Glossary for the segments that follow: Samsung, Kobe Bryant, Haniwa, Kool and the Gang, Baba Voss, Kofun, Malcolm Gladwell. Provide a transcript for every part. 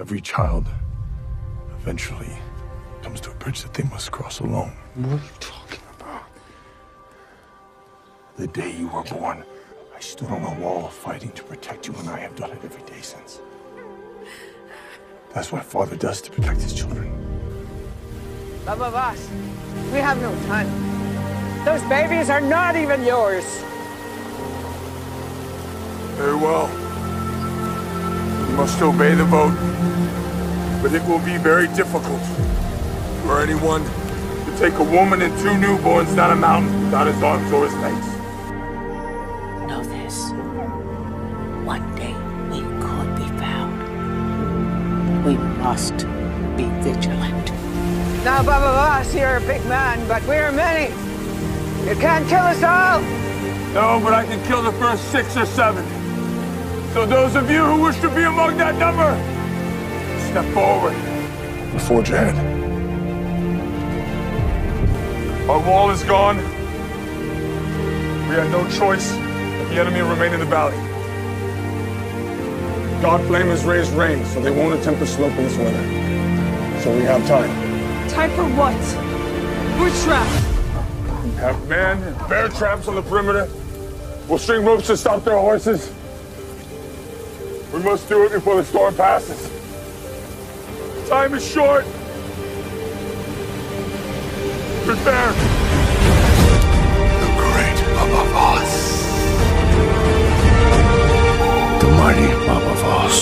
Every child eventually comes to a bridge that they must cross alone. What are you talking about? The day you were born, I stood on a wall fighting to protect you, and I have done it every day since. That's what father does to protect his children. Baba Voss, we have no time. Those babies are not even yours. Very well. You must obey the vote, but it will be very difficult for anyone to take a woman and two newborns down a mountain without his arms or his legs. Know this. One day we could be found. We must be vigilant. Now, Baba Voss, you're a big man, but we're many. You can't kill us all. No, but I can kill the first 6 or 7. So those of you who wish to be among that number, step forward. Forge ahead. Our wall is gone. We had no choice. The enemy remained in the valley. God Flame has raised rain, so they won't attempt to slope in this weather. So we have time. Time for what? We're trapped. We have man and bear traps on the perimeter. We'll string ropes to stop their horses. We must do it before the storm passes. Time is short. Prepare. The great Baba Voss. The mighty Baba Voss.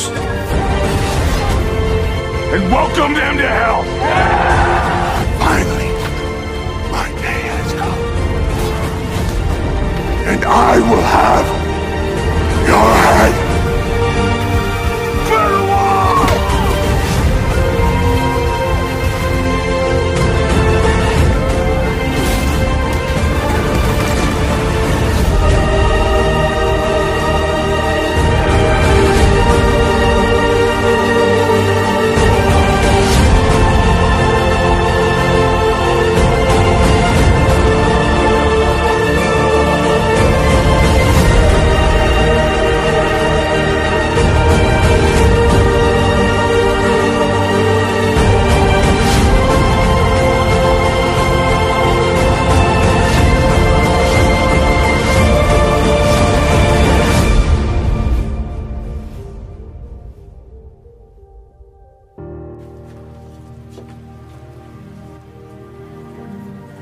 And welcome them to hell! Yeah! Finally, my day has come. And I will have your head. Clear the wall!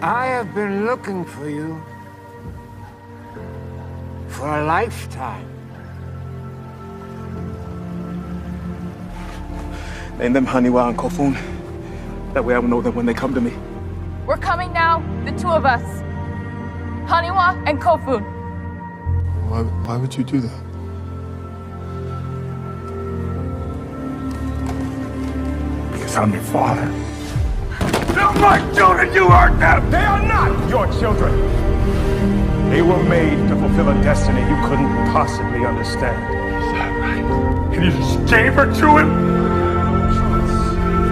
I have been looking for you for a lifetime. Name them Haniwa and Kofun. That way I will know them when they come to me. We're coming now, the two of us. Haniwa and Kofun. Why would you do that? Because I'm your father. Not my children, you hurt them! They are not your children! They were made to fulfill a destiny you couldn't possibly understand. Is that right? And you just gave her to him?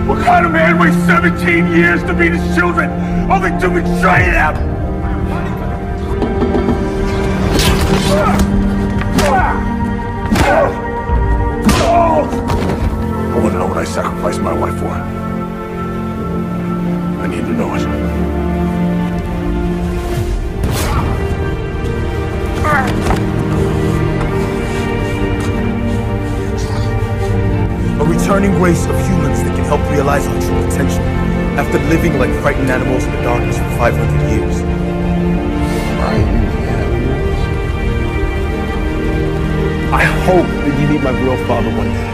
What kind of man waits 17 years to meet his children, only to betray them? I want to know what I sacrificed my wife for. I need to know it. A returning race of humans that can help realize our true potential after living like frightened animals in the darkness for 500 years. Frightened animals? I hope that you meet my real father one day.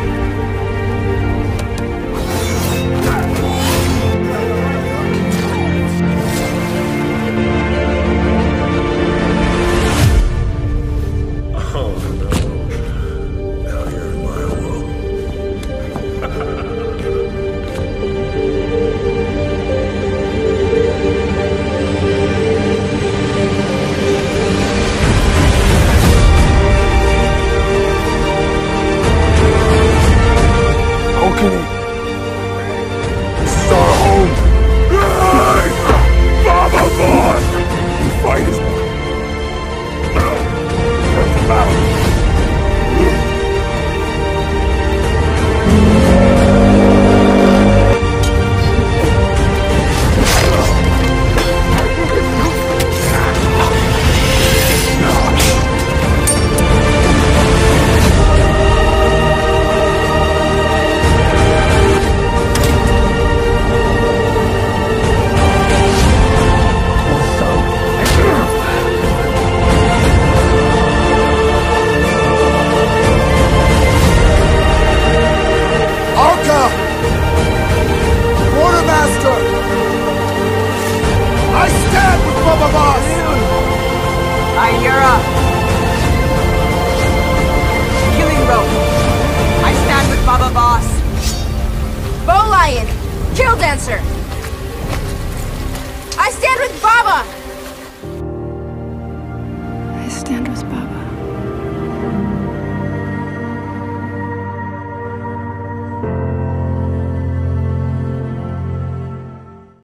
answer. I stand with Baba!